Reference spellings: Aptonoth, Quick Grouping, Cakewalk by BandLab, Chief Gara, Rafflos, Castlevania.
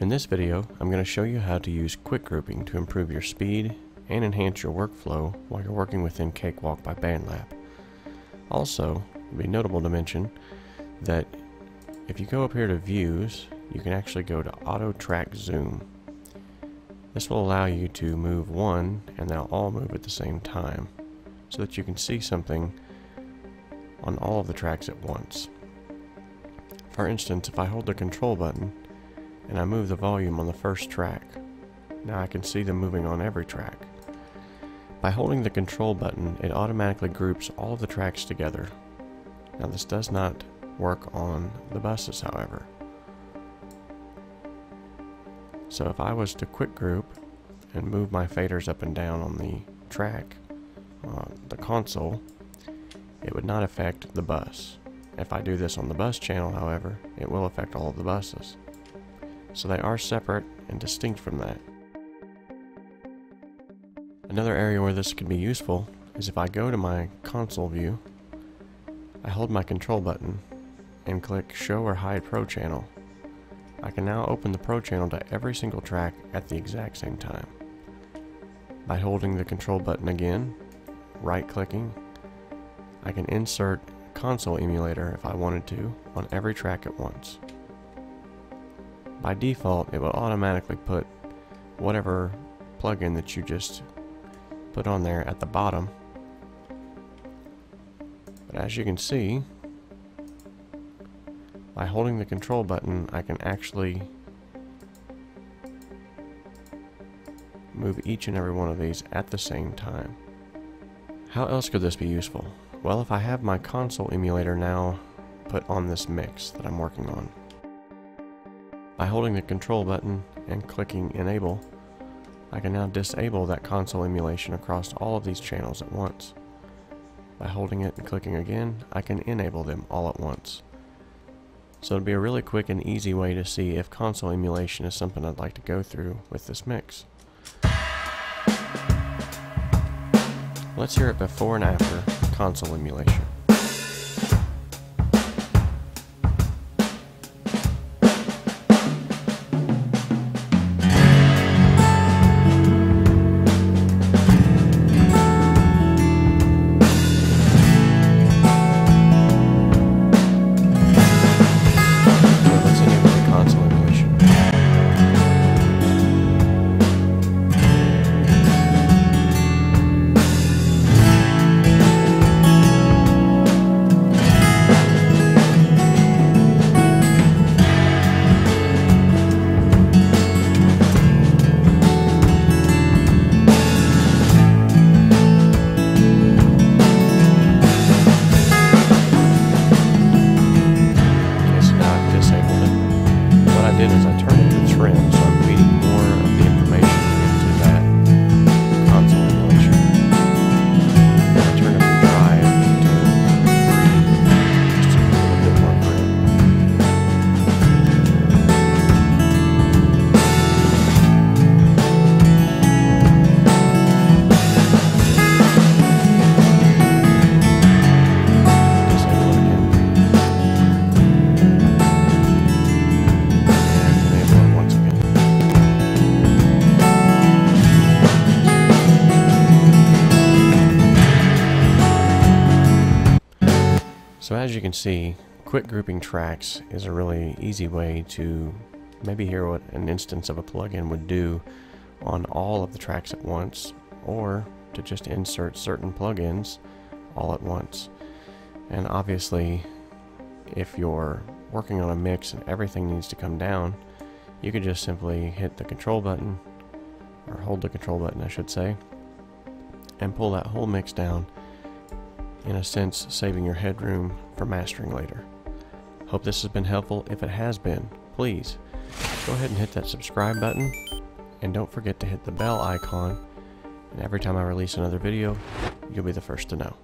In this video, I'm going to show you how to use quick grouping to improve your speed and enhance your workflow while you're working within Cakewalk by BandLab. Also, it would be notable to mention that if you go up here to Views, you can actually go to Auto Track Zoom. This will allow you to move one, and they'll all move at the same time, so that you can see something on all of the tracks at once. For instance, if I hold the control button and I move the volume on the first track, now I can see them moving on every track. By holding the control button, it automatically groups all of the tracks together. Now this does not work on the buses, however. So if I was to quick group and move my faders up and down on the track, the console, it would not affect the bus. If I do this on the bus channel, however, it will affect all of the buses. So they are separate and distinct from that. Another area where this can be useful is if I go to my console view, I hold my control button and click Show or Hide Pro Channel. I can now open the Pro Channel to every single track at the exact same time. By holding the control button again, right-clicking, I can insert a console emulator if I wanted to on every track at once. By default, it will automatically put whatever plugin that you just put on there at the bottom. But as you can see, by holding the control button, I can actually move each and every one of these at the same time. How else could this be useful? Well, if I have my console emulator now put on this mix that I'm working on, by holding the control button and clicking Enable, I can now disable that console emulation across all of these channels at once. By holding it and clicking again, I can enable them all at once. So it'll be a really quick and easy way to see if console emulation is something I'd like to go through with this mix. Let's hear it before and after console emulation. Is I turn it to trim, so I'm feeding more of the information into that console emulation. I turn it from drive to free, just to get a little bit more free. Disable it again. So as you can see, quick grouping tracks is a really easy way to maybe hear what an instance of a plugin would do on all of the tracks at once, or to just insert certain plugins all at once. And obviously, if you're working on a mix and everything needs to come down, you could just simply hit the control button, or hold the control button I should say, and pull that whole mix down, in a sense saving your headroom for mastering later. Hope this has been helpful. If it has been, please go ahead and hit that subscribe button, and don't forget to hit the bell icon, and every time I release another video, you'll be the first to know.